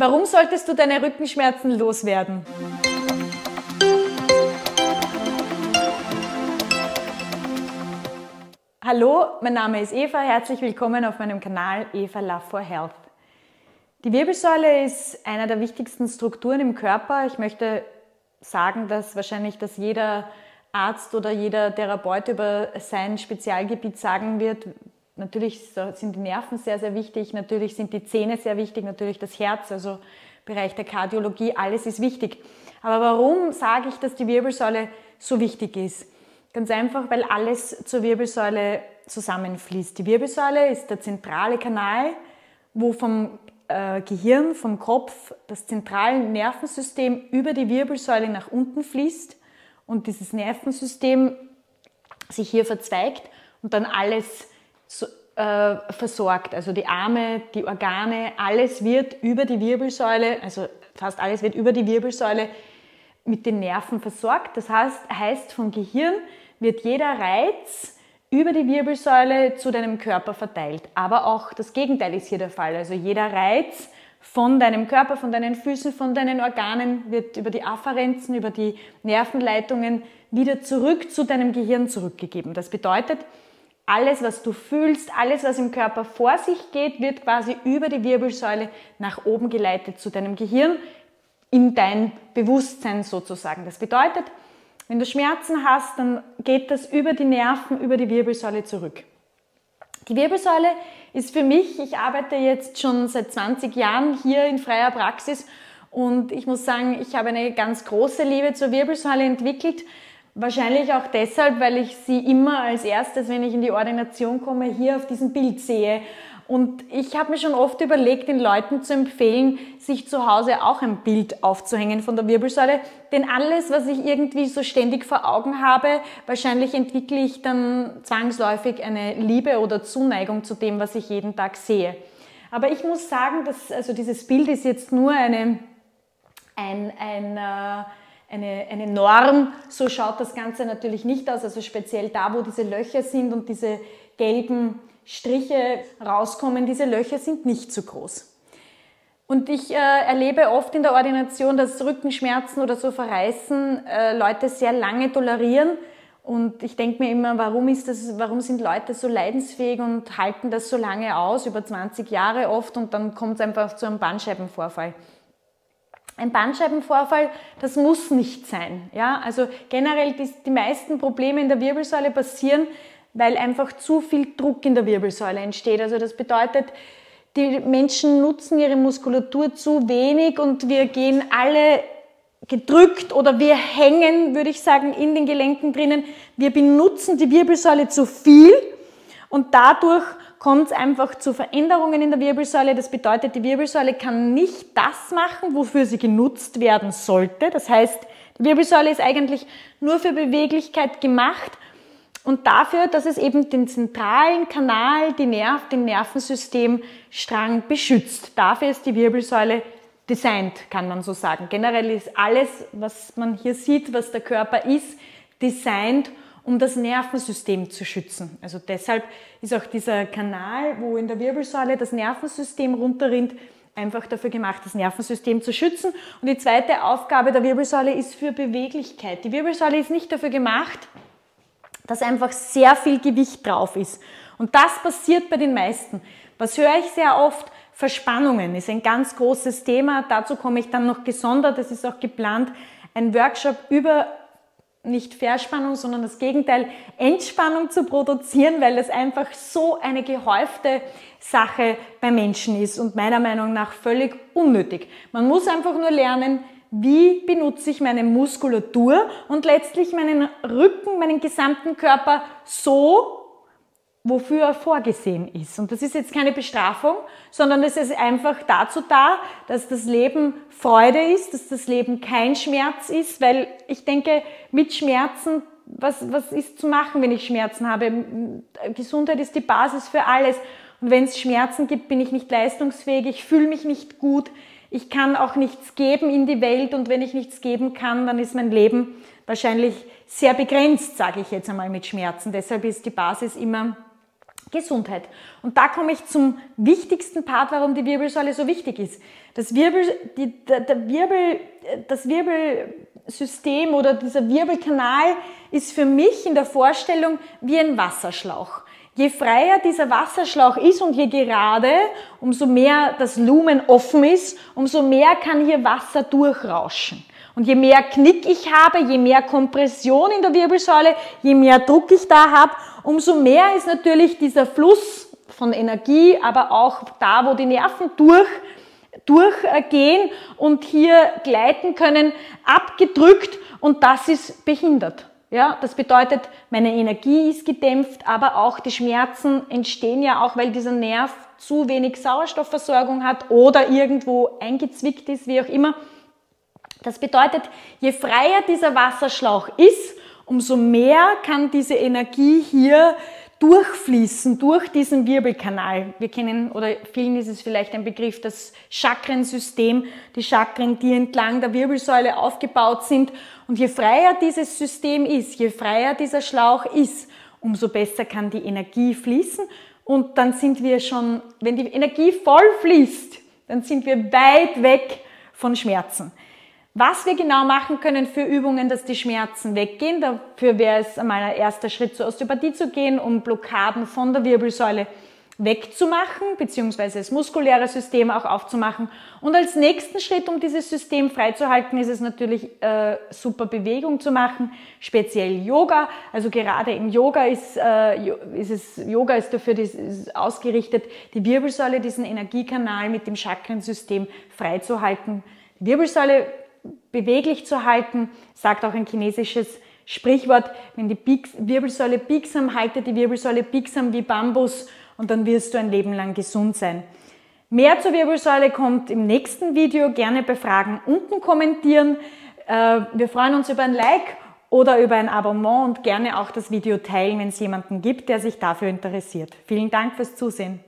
Warum solltest du deine Rückenschmerzen loswerden? Hallo, mein Name ist Eva, herzlich willkommen auf meinem Kanal Eva Love for Health. Die Wirbelsäule ist einer der wichtigsten Strukturen im Körper. Ich möchte sagen, dass wahrscheinlich jeder Arzt oder jeder Therapeut über sein Spezialgebiet sagen wird, natürlich sind die Nerven sehr, sehr wichtig, natürlich sind die Zähne sehr wichtig, natürlich das Herz, also Bereich der Kardiologie, alles ist wichtig. Aber warum sage ich, dass die Wirbelsäule so wichtig ist? Ganz einfach, weil alles zur Wirbelsäule zusammenfließt. Die Wirbelsäule ist der zentrale Kanal, wo vom Gehirn, vom Kopf, das zentrale Nervensystem über die Wirbelsäule nach unten fließt und dieses Nervensystem sich hier verzweigt und dann alles versorgt. Also die Arme, die Organe, alles wird über die Wirbelsäule, also fast alles wird über die Wirbelsäule mit den Nerven versorgt. Das heißt, vom Gehirn wird jeder Reiz über die Wirbelsäule zu deinem Körper verteilt. Aber auch das Gegenteil ist hier der Fall. Also jeder Reiz von deinem Körper, von deinen Füßen, von deinen Organen wird über die Afferenzen, über die Nervenleitungen wieder zurück zu deinem Gehirn zurückgegeben. Das bedeutet, alles, was du fühlst, alles, was im Körper vor sich geht, wird quasi über die Wirbelsäule nach oben geleitet zu deinem Gehirn, in dein Bewusstsein sozusagen. Das bedeutet, wenn du Schmerzen hast, dann geht das über die Nerven, über die Wirbelsäule zurück. Die Wirbelsäule ist für mich, ich arbeite jetzt schon seit 20 Jahren hier in freier Praxis und ich muss sagen, ich habe eine ganz große Liebe zur Wirbelsäule entwickelt. Wahrscheinlich auch deshalb, weil ich sie immer als erstes, wenn ich in die Ordination komme, hier auf diesem Bild sehe. Und ich habe mir schon oft überlegt, den Leuten zu empfehlen, sich zu Hause auch ein Bild aufzuhängen von der Wirbelsäule. Denn alles, was ich irgendwie so ständig vor Augen habe, wahrscheinlich entwickle ich dann zwangsläufig eine Liebe oder Zuneigung zu dem, was ich jeden Tag sehe. Aber ich muss sagen, dass, also dieses Bild ist jetzt nur eine Norm, so schaut das Ganze natürlich nicht aus, also speziell da, wo diese Löcher sind und diese gelben Striche rauskommen, diese Löcher sind nicht so groß. Und ich erlebe oft in der Ordination, dass Rückenschmerzen oder so verreißen, Leute sehr lange tolerieren und ich denke mir immer, warum sind Leute so leidensfähig und halten das so lange aus, über 20 Jahre oft, und dann kommt es einfach zu einem Bandscheibenvorfall. Ein Bandscheibenvorfall, das muss nicht sein. Ja? Also generell, die meisten Probleme in der Wirbelsäule passieren, weil einfach zu viel Druck in der Wirbelsäule entsteht. Also das bedeutet, die Menschen nutzen ihre Muskulatur zu wenig und wir gehen alle gedrückt oder wir hängen, würde ich sagen, in den Gelenken drinnen. Wir benutzen die Wirbelsäule zu viel und dadurch kommt es einfach zu Veränderungen in der Wirbelsäule. Das bedeutet, die Wirbelsäule kann nicht das machen, wofür sie genutzt werden sollte. Das heißt, die Wirbelsäule ist eigentlich nur für Beweglichkeit gemacht und dafür, dass es eben den zentralen Kanal, den Nervensystemstrang beschützt. Dafür ist die Wirbelsäule designt, kann man so sagen. Generell ist alles, was man hier sieht, was der Körper ist, designt, um das Nervensystem zu schützen. Also deshalb ist auch dieser Kanal, wo in der Wirbelsäule das Nervensystem runterrinnt, einfach dafür gemacht, das Nervensystem zu schützen. Und die zweite Aufgabe der Wirbelsäule ist für Beweglichkeit. Die Wirbelsäule ist nicht dafür gemacht, dass einfach sehr viel Gewicht drauf ist. Und das passiert bei den meisten. Was höre ich sehr oft? Verspannungen ist ein ganz großes Thema. Dazu komme ich dann noch gesondert. Es ist auch geplant, ein Workshop über nicht Verspannung, sondern das Gegenteil, Entspannung zu produzieren, weil das einfach so eine gehäufte Sache bei Menschen ist und meiner Meinung nach völlig unnötig. Man muss einfach nur lernen, wie benutze ich meine Muskulatur und letztlich meinen Rücken, meinen gesamten Körper so, wofür er vorgesehen ist. Und das ist jetzt keine Bestrafung, sondern es ist einfach dazu da, dass das Leben Freude ist, dass das Leben kein Schmerz ist, weil ich denke, mit Schmerzen, was ist zu machen, wenn ich Schmerzen habe? Gesundheit ist die Basis für alles. Und wenn es Schmerzen gibt, bin ich nicht leistungsfähig, ich fühle mich nicht gut, ich kann auch nichts geben in die Welt und wenn ich nichts geben kann, dann ist mein Leben wahrscheinlich sehr begrenzt, sage ich jetzt einmal, mit Schmerzen. Deshalb ist die Basis immer Gesundheit. Und da komme ich zum wichtigsten Part, warum die Wirbelsäule so wichtig ist. Das Wirbelsystem oder dieser Wirbelkanal ist für mich in der Vorstellung wie ein Wasserschlauch. Je freier dieser Wasserschlauch ist und je gerade, umso mehr das Lumen offen ist, umso mehr kann hier Wasser durchrauschen. Und je mehr Knick ich habe, je mehr Kompression in der Wirbelsäule, je mehr Druck ich da habe, umso mehr ist natürlich dieser Fluss von Energie, aber auch da, wo die Nerven durchgehen und hier gleiten können, abgedrückt, und das ist behindert. Ja, das bedeutet, meine Energie ist gedämpft, aber auch die Schmerzen entstehen ja auch, weil dieser Nerv zu wenig Sauerstoffversorgung hat oder irgendwo eingezwickt ist, wie auch immer. Das bedeutet, je freier dieser Wasserschlauch ist, umso mehr kann diese Energie hier durchfließen, durch diesen Wirbelkanal. Wir kennen, oder vielen ist es vielleicht ein Begriff, das Chakrensystem, die Chakren, die entlang der Wirbelsäule aufgebaut sind. Und je freier dieses System ist, je freier dieser Schlauch ist, umso besser kann die Energie fließen. Und dann sind wir schon, wenn die Energie voll fließt, dann sind wir weit weg von Schmerzen. Was wir genau machen können für Übungen, dass die Schmerzen weggehen, dafür wäre es einmal ein erster Schritt, zur Osteopathie zu gehen, um Blockaden von der Wirbelsäule wegzumachen, beziehungsweise das muskuläre System auch aufzumachen. Und als nächsten Schritt, um dieses System freizuhalten, ist es natürlich super, Bewegung zu machen, speziell Yoga. Also gerade im Yoga ist ausgerichtet, die Wirbelsäule, diesen Energiekanal mit dem Chakrensystem freizuhalten. Die Wirbelsäule beweglich zu halten, sagt auch ein chinesisches Sprichwort, wenn die Wirbelsäule biegsam, halte die Wirbelsäule biegsam wie Bambus, und dann wirst du ein Leben lang gesund sein. Mehr zur Wirbelsäule kommt im nächsten Video, gerne bei Fragen unten kommentieren. Wir freuen uns über ein Like oder über ein Abonnement und gerne auch das Video teilen, wenn es jemanden gibt, der sich dafür interessiert. Vielen Dank fürs Zusehen.